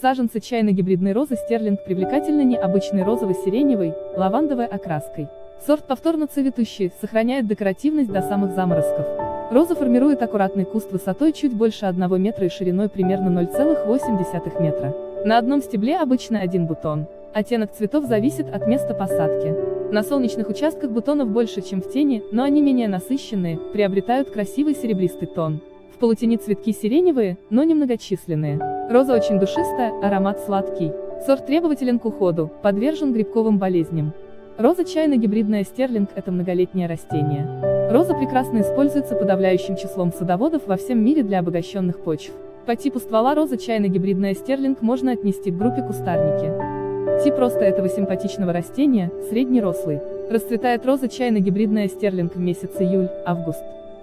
Саженцы чайно-гибридной розы Стерлинг привлекательны необычной розово-сиреневой, лавандовой окраской. Сорт повторно цветущий, сохраняет декоративность до самых заморозков. Роза формирует аккуратный куст высотой чуть больше 1 метра и шириной примерно 0,8 метра. На одном стебле обычно 1 бутон. Оттенок цветов зависит от места посадки. На солнечных участках бутонов больше, чем в тени, но они менее насыщенные, приобретают красивый серебристый тон. В полутени цветки сиреневые, но немногочисленные. Роза очень душистая, аромат сладкий. Сорт требователен к уходу, подвержен грибковым болезням. Роза чайно-гибридная Стерлинг – это многолетнее растение. Роза прекрасно используется подавляющим числом садоводов во всем мире для обогащенных почв. По типу ствола роза чайно-гибридная Стерлинг можно отнести к группе кустарники. Тип роста этого симпатичного растения – среднерослый. Расцветает роза чайно-гибридная Стерлинг в месяц июль-август.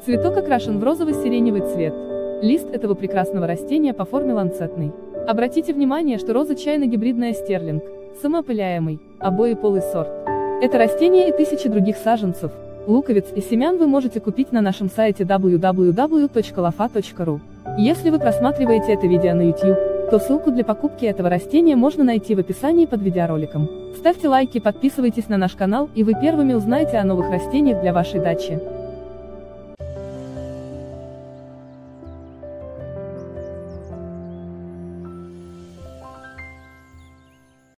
Цветок окрашен в розово-сиреневый цвет. Лист этого прекрасного растения по форме ланцетный. Обратите внимание, что роза чайно-гибридная Стерлинг – самоопыляемый, обоеполый сорт. Это растение и тысячи других саженцев, луковиц и семян вы можете купить на нашем сайте www.lofa.ru. Если вы просматриваете это видео на YouTube, то ссылку для покупки этого растения можно найти в описании под видеороликом. Ставьте лайки, подписывайтесь на наш канал, и вы первыми узнаете о новых растениях для вашей дачи.